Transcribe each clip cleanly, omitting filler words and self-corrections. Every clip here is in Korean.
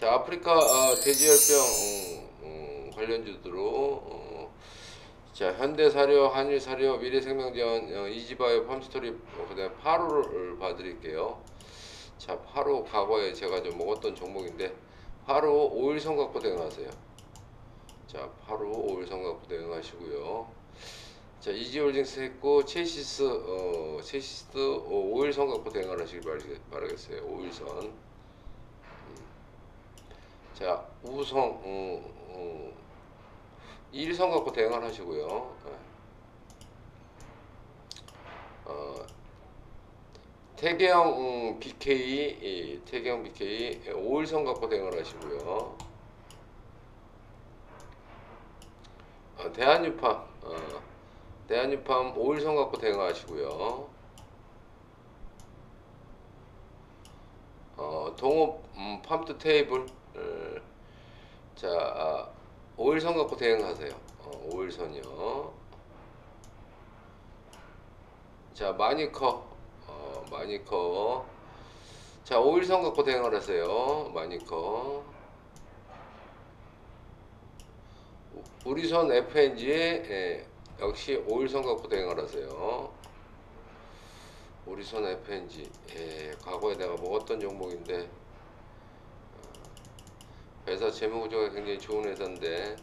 자, 아프리카 돼지열병 관련주들로 자, 현대사료, 한일사료, 미래생명원, 이지바이오, 팜스토리, 그다음에 파루를 봐드릴게요. 자, 파루 과거에 제가 좀 먹었던 종목인데 파루 5일선 갖고 대응하세요. 자, 파루 5일선 갖고 대응하시고요. 자, 이지홀딩스 했고 체시스, 체시스 5일선 갖고 대응하시길 바라겠어요. 5일선. 자, 우성 1선 갖고 대응을 하시고요. 태경 BK, 태경 BK 5일선 갖고 대응을 하시고요. 대한뉴팜, 대한뉴팜 5일선 갖고 대응하시고요. 동업 팜트 테이블, 자, 5일선 갖고 대응하세요. 5일선이요. 자, 마니커, 마니커. 자, 5일선 갖고 대응을 하세요. 마니커. 우리손에프앤지, 예, 역시 5일선 갖고 대응을 하세요. 우리손에프앤지, 예, 과거에 내가 먹었던 종목인데 회사 재무구조가 굉장히 좋은 회사인데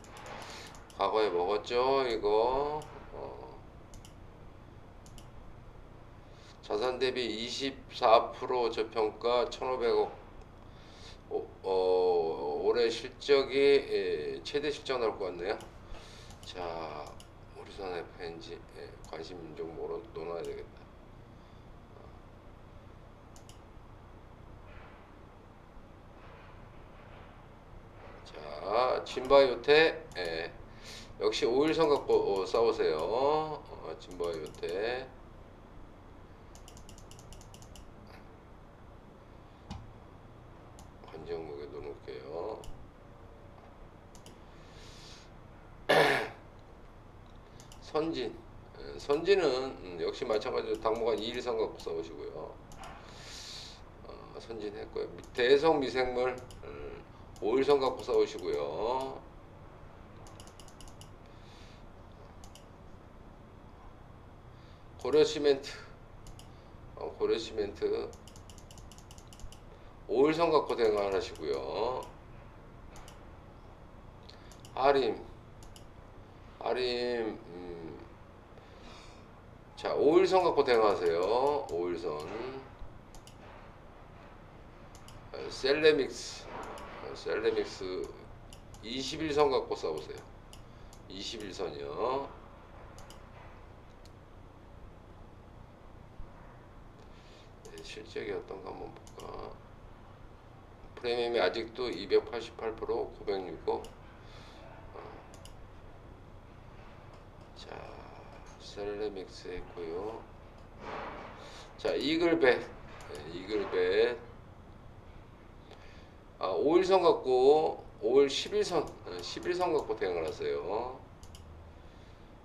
과거에 먹었죠. 이거 자산 대비 24% 저평가 1,500억. 올해 실적이 최대 실적 나올 것 같네요. 자, 우리선 FNG 관심 종목으로 논해야 되겠다. 자, 진바이오테, 예, 역시 5일선 갖고 싸우세요. 진바이오테. 관종목에 넣어놓을게요. 선진, 예, 선진은 역시 마찬가지로 당분간 2일선 갖고 싸우시고요. 선진 했고요. 대성미생물 5일선 갖고 싸우시고요. 고려시멘트, 고려시멘트 5일선 갖고 대응을 하시고요. 하림, 하림, 자, 5일선 갖고 대응하세요. 5일선. 셀레믹스, 셀레믹스 21선 갖고 싸우세요. 21선이요. 네, 실적이 어떤가 한번 볼까. 프리미엄이 아직도 288%, 906억. 자, 셀레믹스 했고요. 자, 이글벳, 네, 이글벳. 5일선 갖고 5일 11선, 11선 갖고 대응을 하세요.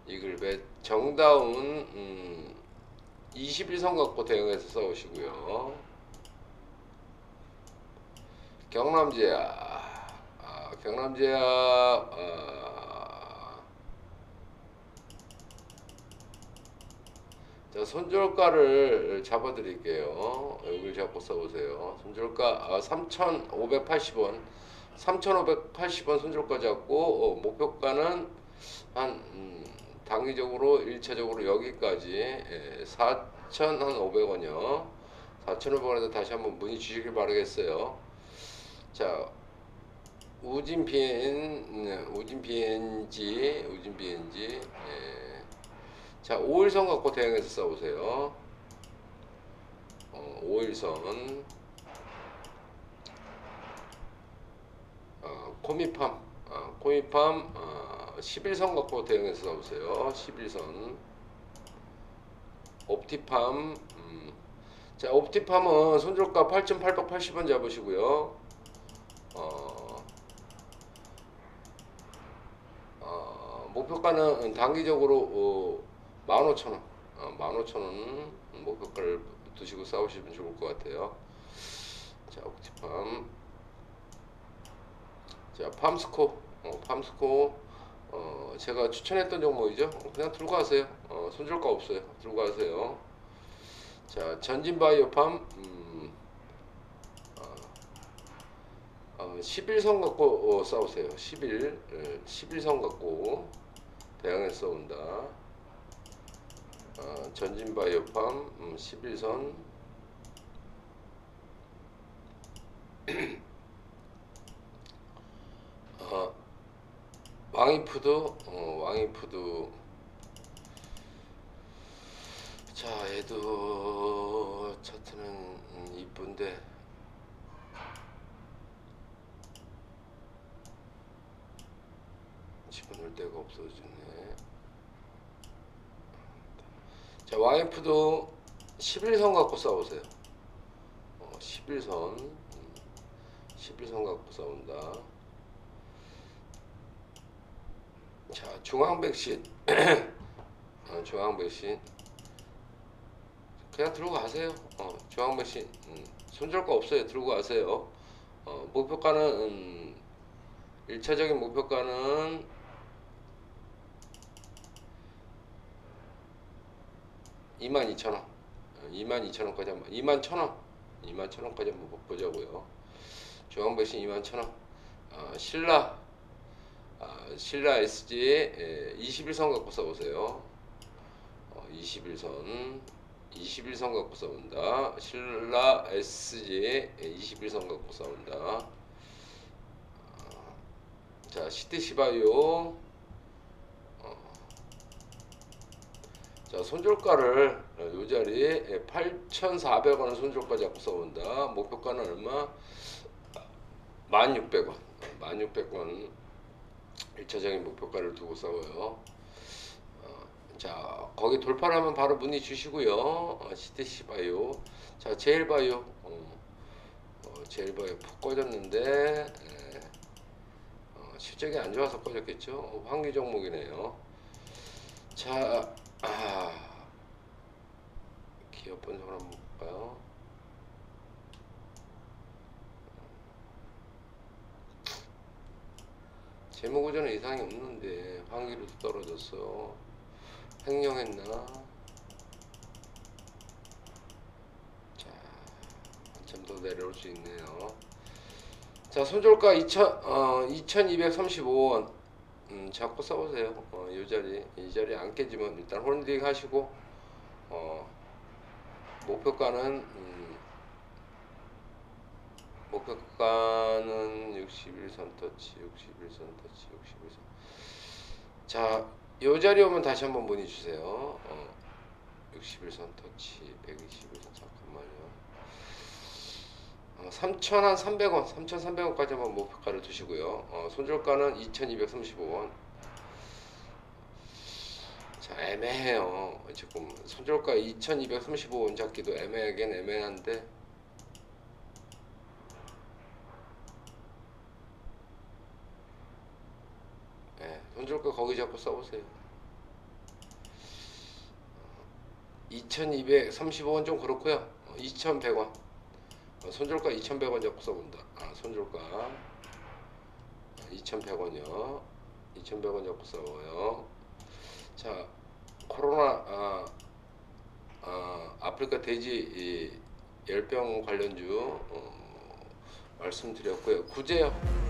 이글벳 정다운 21선 갖고 대응해서 싸우시고요. 경남제약, 경남제약 5 손절가를 잡아 드릴게요. 여기를 잡고 써보세요. 손절가 3,580원, 3,580원 손절가 잡고 목표가는 한 단기적으로 1차적으로 여기까지 4,500원이요 4,500원에서 다시 한번 문의 주시길 바라겠어요. 자, 우진 BNG, 자, 5일선 갖고 대응해서 싸우세요. 5일선. 코미팜, 코미팜 11선 갖고 대응해서 싸우세요. 11선. 옵티팜, 자, 옵티팜은 손절가 8,880원 잡으시고요. 목표가는 단기적으로 15,000원, 15,000원 목표가를 두시고 싸우시면 좋을 것 같아요. 자, 옥티팜. 자, 팜스코. 팜스코 제가 추천했던 종목이죠. 그냥 들고 가세요. 손절 거 없어요. 들고 가세요. 자, 전진바이오팜 11선 갖고 싸우세요. 11선 갖고 대항해서 싸운다. 전진바이오팜 11선 왕이푸드, 왕이푸드. 자, 얘도 차트는 이쁜데 집어넣을 데가 없어지네. 자, 왕이푸드 11선 갖고 싸우세요. 11선 갖고 싸운다. 자, 중앙백신. 중앙백신 그냥 들고 가세요. 중앙백신 손절 거 없어요. 들고 가세요. 목표가는 1차적인 목표가는 22,000원 22,000원까지 한번 21,000원까지 한번 보자고요. 중앙백신 21,000원. 신라SG 21선 갖고 써보세요. 21선 갖고 써본다. 신라SG 21선 갖고 써본다. 자, 시티시바이오. 자, 손절가를 요자리에 8,400원을 손절가 잡고 써본다. 목표가는 얼마? 1,600원 1,600원 1차적인 목표가를 두고 싸워요. 자, 거기 돌파하면 바로 문의 주시고요. CTC바이오. 자, 제일바이오. 제일바이오 푹 꺼졌는데 실적이 안 좋아서 꺼졌겠죠. 환기 종목이네요. 자, 기업 분석을 한번 볼까요? 재무구조는 이상이 없는데 환기로도 떨어졌어. 횡령했나? 자, 한참 더 내려올 수 있네요. 자, 손절가 2,235원 잡고 써보세요. 이 자리 안 깨지면 일단 홀딩 하시고 목표가는 목표가는 61선 터치, 61선. 자, 이 자리 오면 다시 한번 문의 주세요. 61선 터치, 121선. 잠깐만요. 3,300원, 3,300원까지 한번 목표가를 두시고요. 손절가는 2,235원. 자, 애매해요. 지금 손절가 2,235원 잡기도 애매하긴 애매한데. 손절가 거기 잡고 써보세요. 2,235원 좀 그렇고요. 2,100원 손절가 2,100원 잡고 써본다. 손절가 2,100원이요 2,100원 잡고 써요. 자, 코로나 아프리카 돼지 열병 관련주 말씀드렸고요. 구제요.